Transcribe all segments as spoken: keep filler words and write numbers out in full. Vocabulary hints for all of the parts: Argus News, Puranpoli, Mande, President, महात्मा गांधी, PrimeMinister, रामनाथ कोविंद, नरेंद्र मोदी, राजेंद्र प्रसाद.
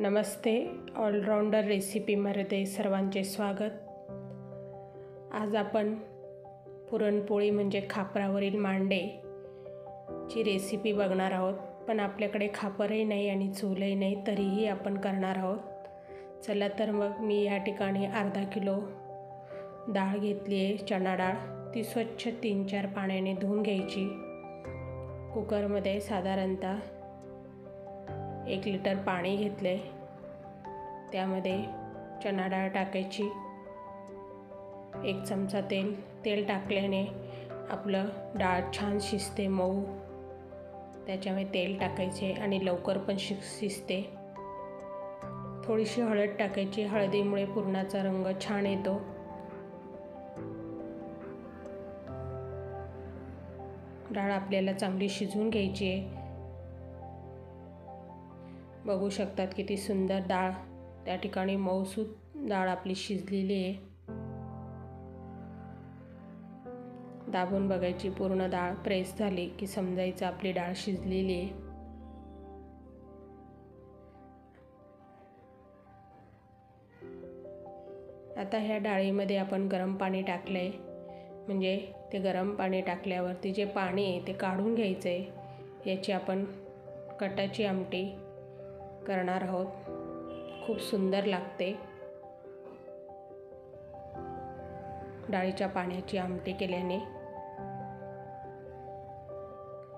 नमस्ते. ऑलराऊंडर रेसिपीमध्ये सर्वांचे स्वागत. आज आपण पुरणपोळी म्हणजे खापरावरील मांडे ची रेसिपी बघणार आहोत. पण आपल्याकडे खापरही नाही आणि चूलही नाही, तरीही आपण करणार आहोत. चला तर मग मी या ठिकाणी अर्धा किलो डाळ घेतली आहे, चणा डाळ. ती स्वच्छ तीन चार पाण्याने धुवून घ्यायची. कुकरमध्ये साधारणतः एक लिटर पाणी घेतले, त्यामध्ये चणा डाळ टाकायची, एक चमचा तेल. तेल टाकल्याने आपलं डाळ छान शिजते, मऊ. त्याच्यामध्ये तेल टाकायचे आणि लवकर पण शिजते. थोडीशी हळद टाकायची, हळदीमुळे पुरणाचा रंग छान येतो. डाळ आपल्याला चांगली शिजवून घ्यायची आहे. बघू शकतात किती सुंदर डाळ त्या ठिकाणी मऊसूत डाळ आपली शिजलेली आहे. दाबून बघायची, पूर्ण डाळ प्रेस झाली की समजायचं आपली डाळ शिजलेली आहे. आता ह्या डाळीमध्ये आपण गरम पाणी टाकलं आहे, म्हणजे ते गरम पाणी टाकल्यावरती जे पाणी आहे ते काढून घ्यायचं आहे. याची आपण कटाची आमटी करणार आहोत, खूप सुंदर लागते. डाळीच्या पाण्याची आमटी केल्याने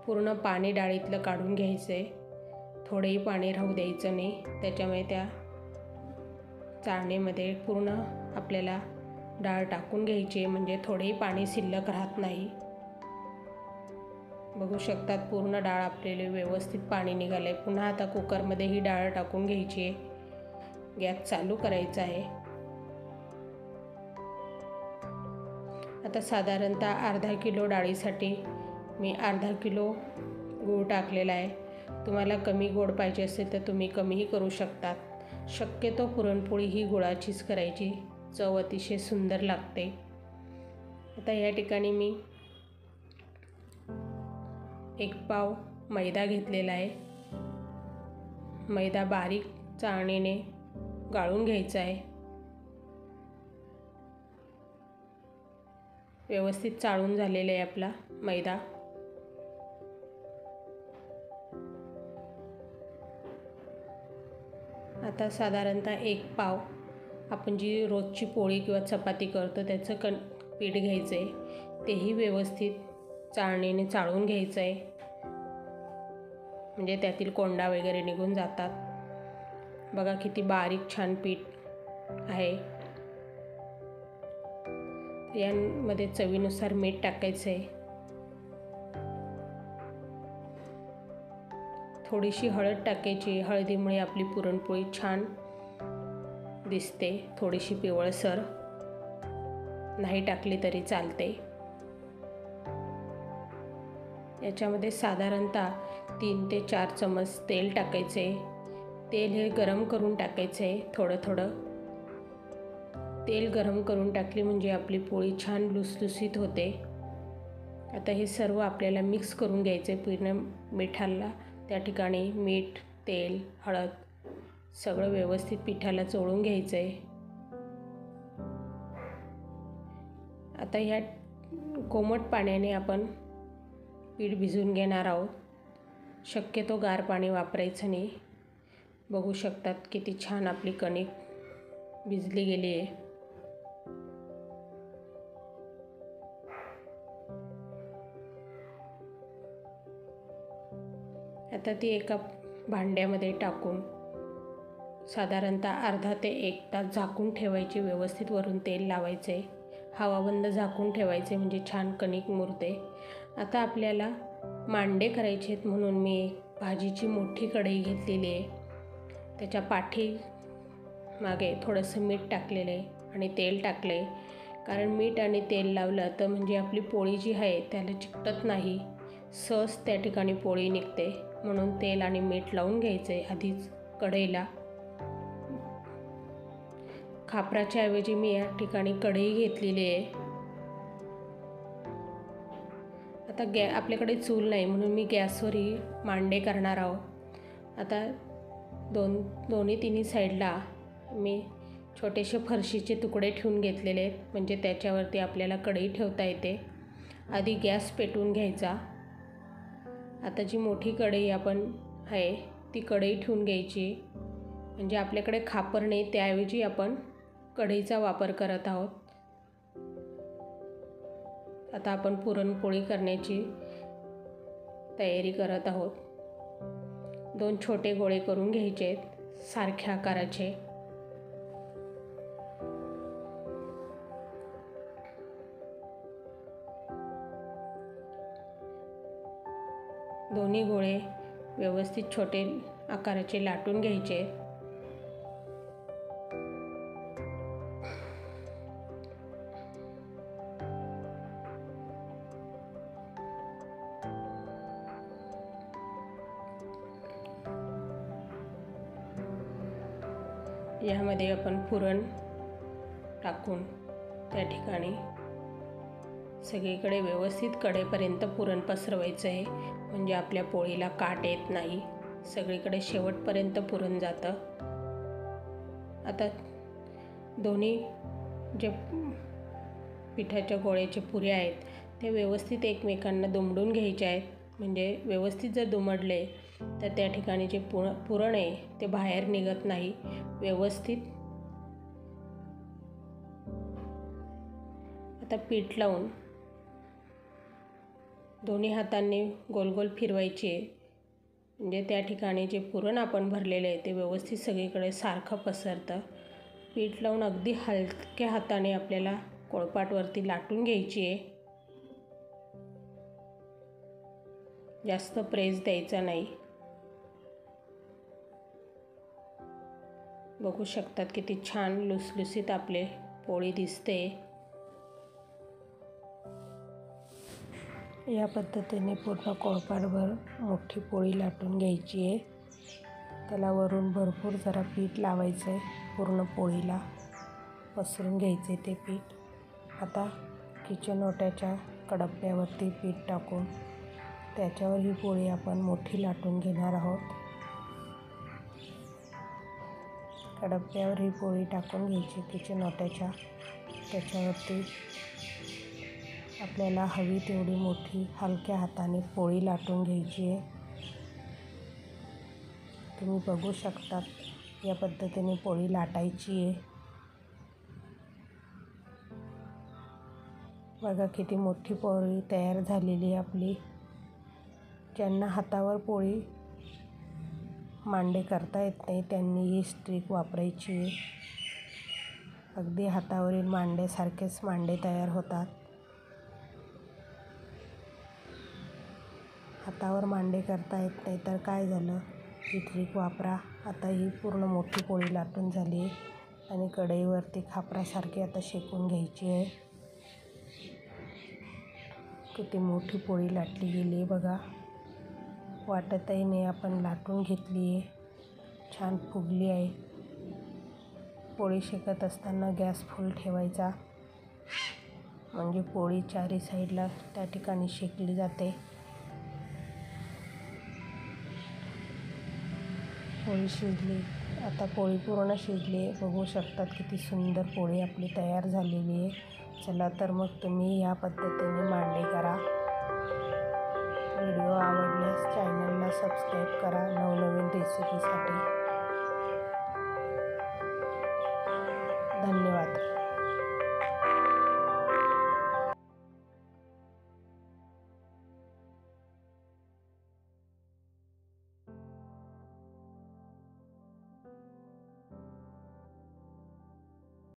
पूर्ण पाणी डाळीतलं काढून घ्यायचे, थोडेही पाणी राहू द्यायचं नाही. त्याच्यामुळे त्या चाळणीमध्ये पूर्ण आपल्याला डाळ टाकून घ्यायची, म्हणजे थोडेही पाणी शिल्लक राहत नाही. बघू शकतात पूर्ण डाळ आपल्याला व्यवस्थित पाणी निघालं आहे. पुन्हा आता कुकरमध्ये ही डाळ टाकून घ्यायची आहे. गॅस चालू करायचा आहे. आता साधारणतः अर्धा किलो डाळीसाठी मी अर्धा किलो गूळ टाकलेला आहे. तुम्हाला कमी गोड पाहिजे असेल तर तुम्ही कमीही करू शकतात. शक्यतो पुरणपोळी ही गुळाचीच करायची, चव अतिशय सुंदर लागते. आता या ठिकाणी मी एक पाव मैदा घेतलेला आहे. मैदा बारीक चाळणीने गाळून घ्यायचा आहे. व्यवस्थित चाळून झालेला आहे आपला मैदा. आता साधारणतः एक पाव आपण जी रोजची पोळी किंवा चपाती करतो त्याचं कण पीठ घ्यायचं आहे. तेही व्यवस्थित चाळणीने चाळून घ्यायचं आहे, म्हणजे त्यातील कोंडा वगैरे निघून जातात. बघा किती बारीक छान पीठ आहे. यांमध्ये चवीनुसार मीठ टाकायचं आहे, थोडीशी हळद टाकायची. हळदीमुळे आपली पुरणपोळी छान दिसते. थोडीशी पिवळसर नाही टाकली तरी चालते. याच्यामध्ये साधारणतः तीन ते चार चमच तेल टाकायचे. तेल हे गरम करून टाकायचे, थोडं थोडं तेल गरम करून टाकली म्हणजे आपली पोळी छान लुसलुसीत होते. आता हे सर्व आपल्याला मिक्स करून घ्यायचे पूर्ण मिठाला. त्या ठिकाणी मीठ, तेल, हळद सगळं व्यवस्थित पिठाला चोळून घ्यायचं आहे. आता ह्या कोमट पाण्याने आपण पीठ भिजून घेणार आहोत. शक्यतो गार पाणी वापरायचं नाही. बघू शकतात किती छान आपली कणिक भिजली गेली आहे. आता ती एका भांड्यामध्ये टाकून साधारणतः अर्धा ते एक तास झाकून ठेवायची. व्यवस्थित वरून तेल लावायचे, हवा बंद झाकून ठेवायचे, म्हणजे छान कणिक मुरते. आता आपल्याला मांडे करायचे आहेत, म्हणून मी भाजीची मोठी कढई घेतलेली आहे. त्याच्या पाठी मागे थोडंसं मीठ टाकलेले आणि तेल टाकले, कारण मीठ आणि तेल लावलं तर म्हणजे आपली पोळी जी आहे त्याला चिकटत नाही, सहज त्या ठिकाणी पोळी निघते. म्हणून तेल आणि मीठ लावून घ्यायचं आहे आधीच कढईला. खापराच्या ऐवजी मी या ठिकाणी कढई घेतलेली आहे. आता गॅ आपल्याकडे चूल नाही, म्हणून मी गॅसवर ही मांडे करणार आहोत. आता दोन दोन्ही तिन्ही साईडला मी छोटेसे फरशीचे तुकडे ठेवून घेतलेले आहेत, म्हणजे त्याच्यावरती आपल्याला कढई ठेवता येते। आधी गॅस पेटवून घ्यायचा। आता जी मोठी कढई आपण आहे ती कढई ठेवून घ्यायची, म्हणजे आपल्याकडे खापर नाही त्याऐवजी आपण कढईचा वापर करत आहोत। आता आपण पुरणपोळी करण्याची तयारी करत आहोत। दोन छोटे गोळे करून घ्यायचे आहेत सारख्या आकाराचे। दोन्ही गोळे व्यवस्थित छोटे आकाराचे लाटून घ्यायचे आहेत। यामध्ये आपण पुरण टाकून त्या ठिकाणी सगळीकडे व्यवस्थित कडेपर्यंत पुरण पसरवायचं आहे, म्हणजे आपल्या पोळीला काट येत नाही, सगळीकडे शेवटपर्यंत पुरण जातं। आता दोन्ही जे पिठाच्या गोळ्याचे पुऱ्या आहेत ते व्यवस्थित एकमेकांना दुमडून घ्यायचे आहेत, म्हणजे व्यवस्थित जर दुमडले तर त्या ठिकाणी जे पु पुरण आहे ते बाहेर निघत नाही व्यवस्थित। आता पीठ लावून दोन्ही हातांनी गोल गोल फिरवायचे, म्हणजे त्या ठिकाणी जे पुरण आपण भरलेले आहे ते व्यवस्थित सगळीकडे सारखं पसरतं। पीठ लावून अगदी हलक्या हाताने आपल्याला पोळपाटवरती लाटून घ्यायची आहे, जास्त प्रेस द्यायचा नाही। बघू शकतात किती छान लुसलुसीत आपले पोळी दिसते। या पद्धतीने पूर्ण कोळपाटभर मोठी पोळी लाटून घ्यायची आहे, त्याला वरून भरपूर जरा पीठ लावायचं आहे, पूर्ण पोळीला पसरून घ्यायचे ते पीठ। आता किचन ओट्याच्या कडप्प्यावरती पीठ टाकून त्याच्यावर ही पोळी आपण मोठी लाटून घेणार आहोत। कडप्प्यावर ही पोळी टाकून घ्यायची किचन ओट्याच्या, त्याच्यावरती आपल्याला हवी तेवढी मोठी हलक्या हाताने पोळी लाटून घ्यायची आहे। तुम्ही बघू शकता या पद्धतीने पोळी लाटायची आहे। बघा किती मोठी पोळी तयार झालेली आपली। ज्यांना हातावर पोळी मांडे करता येत नाही त्यांनी ही स्ट्रिक वापरायची आहे, अगदी हातावरील मांडेसारखेच मांडे तयार होतात। हातावर मांडे करता येत नाही तर काय झालं, ही ट्रिक वापरा। आता ही पूर्ण मोठी पोळी लाटून झाली आणि कढईवरती खापरासारखी आता शेकून घ्यायची आहे। किती मोठी पोळी लाटली गेली बघा, वाटतही नाही आपण लाटून घेतली आहे, छान फुगली आहे। पोळी शेकत असताना गॅस फुल ठेवायचा, म्हणजे पोळी चारी साईडला त्या ठिकाणी शेकली जाते। पोळी शिजली, आता पोळी पूर्ण शिजली, बघू शकतात किती सुंदर पोळी आपली तयार झालेली आहे। चला तर मग तुम्ही ह्या पद्धतीने मांडे करा। व्हिडिओ आवडल्यास चॅनलला सबस्क्राईब करा नवनवीन रेसिपीसाठी। धन्यवाद।